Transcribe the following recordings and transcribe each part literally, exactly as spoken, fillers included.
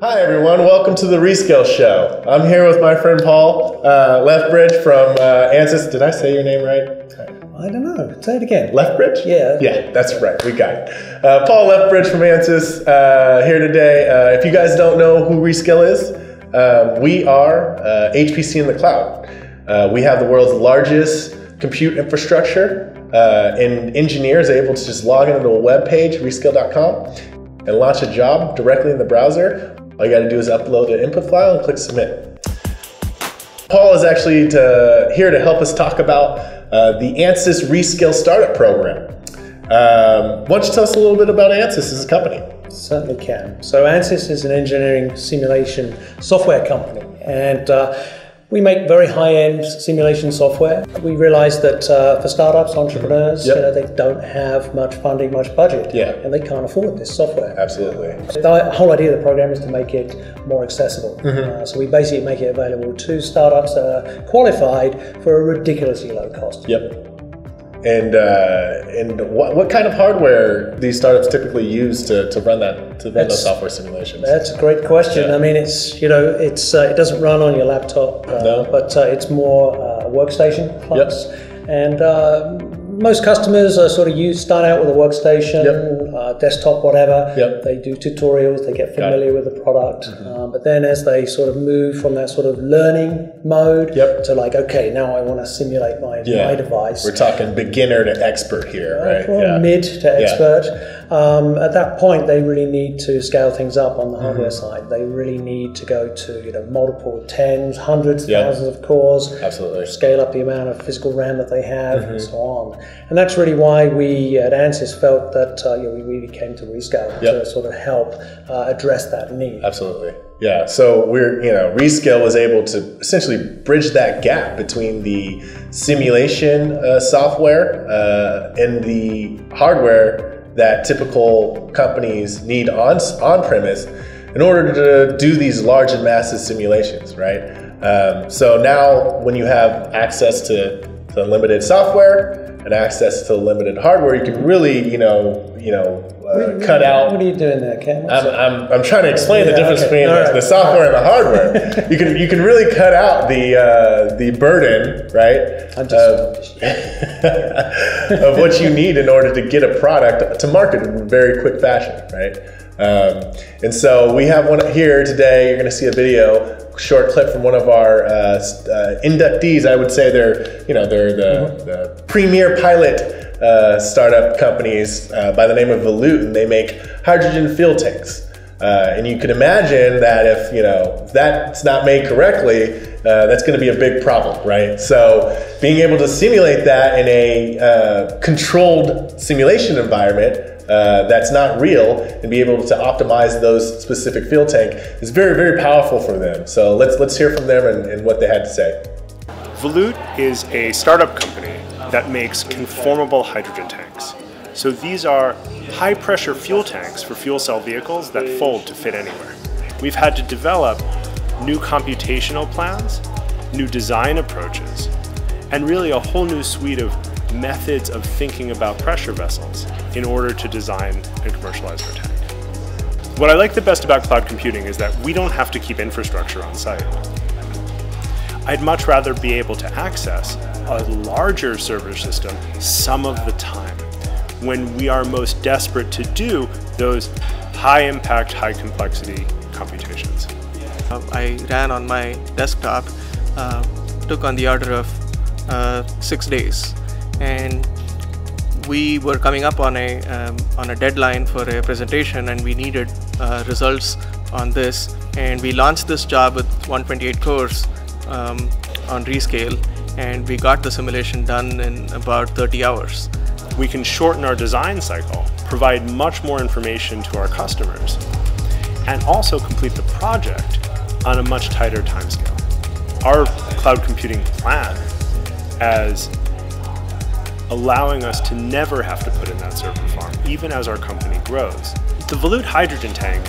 Hi everyone, welcome to the Rescale Show. I'm here with my friend Paul uh, Lethbridge from uh, Ansys. Did I say your name right? I don't know. Say it again. Lethbridge? Yeah. Yeah, that's right. We got it. Uh, Paul Lethbridge from Ansys uh, here today. Uh, if you guys don't know who Rescale is, uh, we are uh, H P C in the cloud. Uh, we have the world's largest compute infrastructure, uh, and engineers are able to just log into a web page, rescale dot com, and launch a job directly in the browser. All you got to do is upload an input file and click submit. Paul is actually to, here to help us talk about uh, the Ansys Rescale Startup Program. Um, why don't you tell us a little bit about Ansys as a company? Certainly can. So Ansys is an engineering simulation software company, and uh, we make very high-end simulation software. We realize that uh, for startups, entrepreneurs, yep. you know, they don't have much funding, much budget, yeah. and they can't afford this software. Absolutely. So the whole idea of the program is to make it more accessible. Mm-hmm. uh, so we basically make it available to startups that are qualified for a ridiculously low cost. Yep. And uh, and what what kind of hardware these startups typically use to, to run that to run those software simulations? That's a great question. Yeah. I mean, it's you know, it's uh, it doesn't run on your laptop, uh, no. but uh, it's more uh, workstation class. Yep. And uh, most customers are sort of used start out with a workstation, yep. uh, desktop, whatever. Yep. They do tutorials, they get familiar with the product, mm-hmm. um, but then as they sort of move from that sort of learning mode yep. to like, okay, now I want to simulate my, yeah. my device. We're talking beginner to expert here, right? right? Well, yeah. mid to expert. Yeah. Um, at that point, they really need to scale things up on the hardware mm-hmm. side. They really need to go to you know multiple tens, hundreds, yep. thousands of cores. Absolutely. Scale up the amount of physical RAM that they have, mm-hmm. and so on. And that's really why we at Ansys felt that uh, you know, we really came to Rescale yep. to sort of help uh, address that need. Absolutely, yeah. So we're you know Rescale was able to essentially bridge that gap between the simulation uh, software uh, and the hardware that typical companies need on on premise in order to do these large and massive simulations, right? Um, so now when you have access to, to limited software and access to limited hardware, you can really, you know, you know, uh, cut out. What are you doing there, Ken? I'm, I'm, I'm trying to explain yeah, the difference okay. between right. the software right. and the hardware. you can, you can really cut out the, uh, the burden, right, I'm just uh, of what you need in order to get a product to market in very quick fashion, right? Um, and so we have one here today. You're going to see a video, short clip from one of our uh, uh, inductees. I would say they're, you know, they're the, mm-hmm. the premier pilot uh, startup companies uh, by the name of Volut, and they make hydrogen fuel tanks. Uh, and you can imagine that if you know if that's not made correctly, uh, that's going to be a big problem, right? So being able to simulate that in a uh, controlled simulation environment Uh, that's not real, and be able to optimize those specific fuel tank is very, very powerful for them. So let's let's hear from them and, and what they had to say. Volut is a startup company that makes conformable hydrogen tanks. So these are high pressure fuel tanks for fuel cell vehicles that fold to fit anywhere. We've had to develop new computational plans, new design approaches, and really a whole new suite of methods of thinking about pressure vessels in order to design and commercialize our tank. What I like the best about cloud computing is that we don't have to keep infrastructure on site. I'd much rather be able to access a larger server system some of the time when we are most desperate to do those high impact, high complexity computations. I ran on my desktop, uh, took on the order of uh, six days. And we were coming up on a um, on a deadline for a presentation, and we needed uh, results on this. And we launched this job with one hundred twenty-eight cores um, on Rescale, and we got the simulation done in about thirty hours. We can shorten our design cycle, provide much more information to our customers, and also complete the project on a much tighter timescale. Our cloud computing plan as allowing us to never have to put in that server farm, even as our company grows. The Volut hydrogen tank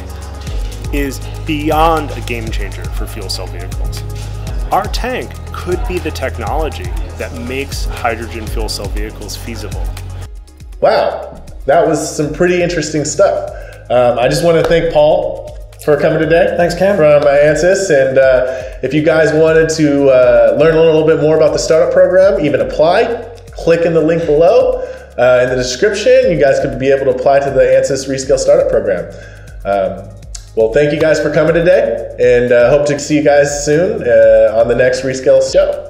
is beyond a game changer for fuel cell vehicles. Our tank could be the technology that makes hydrogen fuel cell vehicles feasible. Wow, that was some pretty interesting stuff. Um, I just want to thank Paul for coming today. Thanks, Cam. From Ansys. And uh, if you guys wanted to uh, learn a little bit more about the startup program, even apply, click in the link below uh, in the description. You guys could be able to apply to the Ansys Rescale Startup Program. Um, well, thank you guys for coming today, and uh, hope to see you guys soon uh, on the next Rescale show.